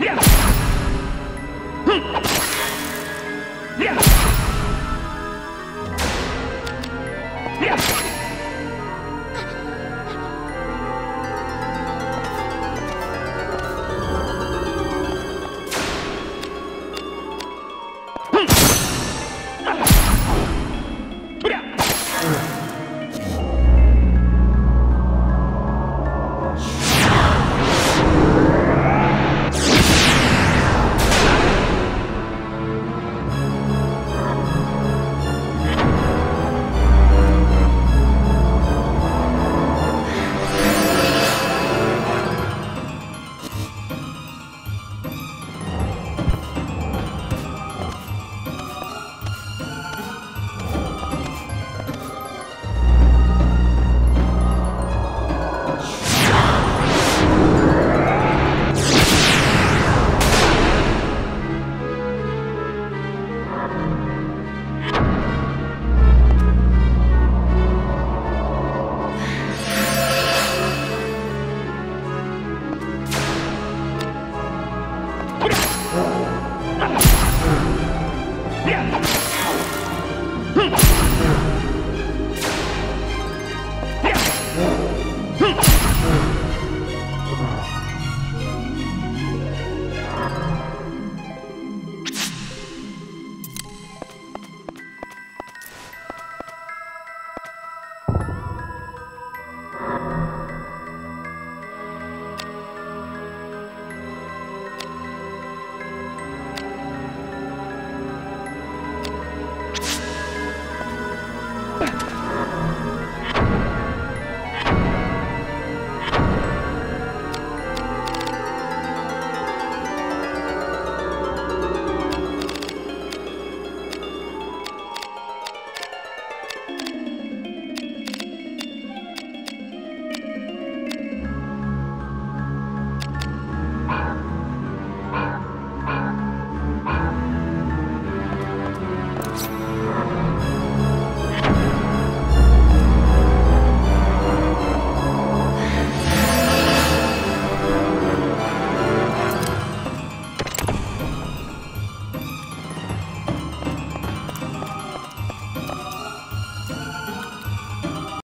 Yeah!